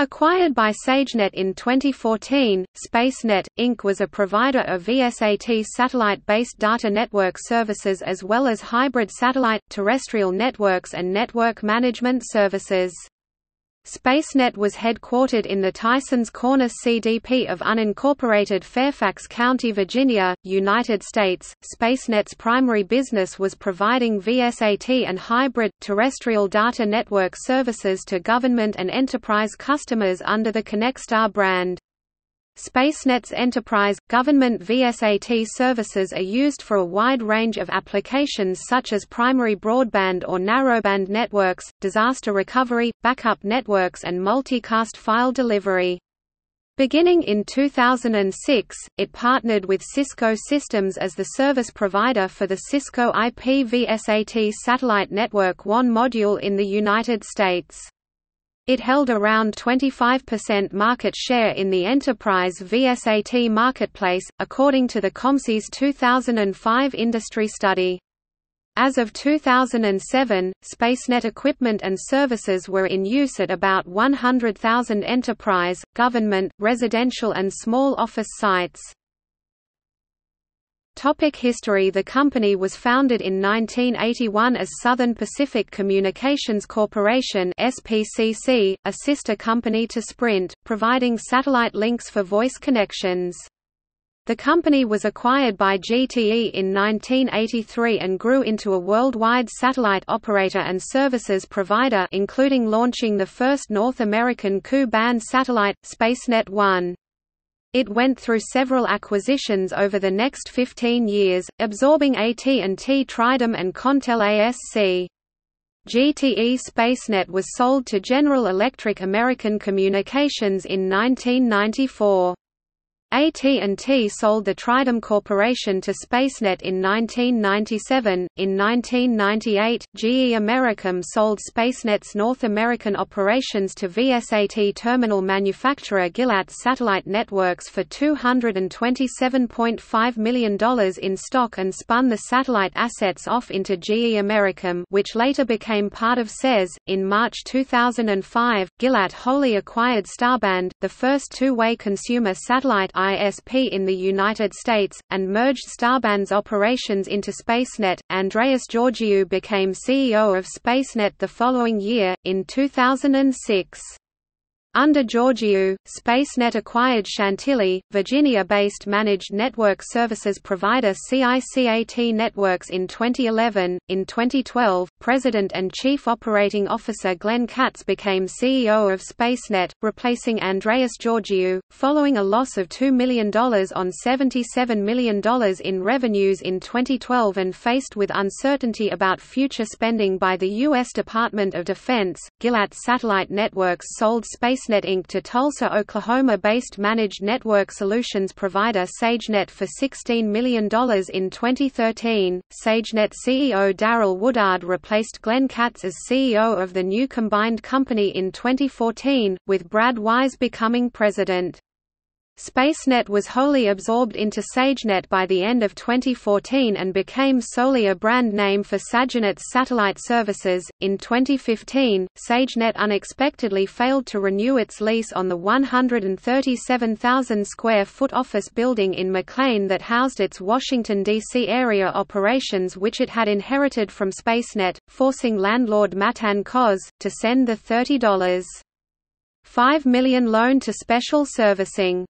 Acquired by SageNet in 2014, SpaceNet, Inc. was a provider of VSAT satellite-based data network services as well as hybrid satellite, terrestrial networks and network management services. SpaceNet was headquartered in the Tysons Corner CDP of unincorporated Fairfax County, Virginia, United States. SpaceNet's primary business was providing VSAT and hybrid, terrestrial data network services to government and enterprise customers under the Connexstar brand. SpaceNet's enterprise, government VSAT services are used for a wide range of applications such as primary broadband or narrowband networks, disaster recovery, backup networks and multicast file delivery. Beginning in 2006, it partnered with Cisco Systems as the service provider for the Cisco IP VSAT Satellite Network WAN module in the United States. It held around 25% market share in the enterprise VSAT marketplace, according to the Comsie's 2005 industry study. As of 2007, SpaceNet equipment and services were in use at about 100,000 enterprise, government, residential and small office sites. Topic history. The company was founded in 1981 as Southern Pacific Communications Corporation (SPCC), a sister company to Sprint, providing satellite links for voice connections. The company was acquired by GTE in 1983 and grew into a worldwide satellite operator and services provider, including launching the first North American Ku-band satellite, SpaceNet 1. It went through several acquisitions over the next 15 years, absorbing AT&T Tridem and Contel ASC. GTE SpaceNet was sold to General Electric American Communications in 1994. AT&T sold the Tridium Corporation to SpaceNet in 1997. In 1998, GE Americom sold SpaceNet's North American operations to VSAT terminal manufacturer Gilat Satellite Networks for $227.5 million in stock and spun the satellite assets off into GE Americom, which later became part of SES. In March 2005, Gilat wholly acquired Starband, the first two-way consumer satellite ISP in the United States, and merged Starband's operations into SpaceNet. Andreas Georgiou became CEO of SpaceNet the following year, in 2006. Under Georgiou, SpaceNet acquired Chantilly, Virginia-based managed network services provider CICAT Networks in 2011. In 2012, President and Chief Operating Officer Glenn Katz became CEO of SpaceNet, replacing Andreas Georgiou, following a loss of $2 million on $77 million in revenues in 2012 and faced with uncertainty about future spending by the U.S. Department of Defense. Gilat Satellite Networks sold SpaceNet Inc. to Tulsa, Oklahoma-based managed network solutions provider SageNet for $16 million in 2013. SageNet CEO Daryl Woodard replaced Glenn Katz as CEO of the new combined company in 2014, with Brad Wise becoming president. SpaceNet was wholly absorbed into SageNet by the end of 2014 and became solely a brand name for SageNet's satellite services. In 2015, SageNet unexpectedly failed to renew its lease on the 137,000 square foot office building in McLean that housed its Washington, D.C. area operations, which it had inherited from SpaceNet, forcing landlord Matan Koz to send the $30.5 million loan to special servicing.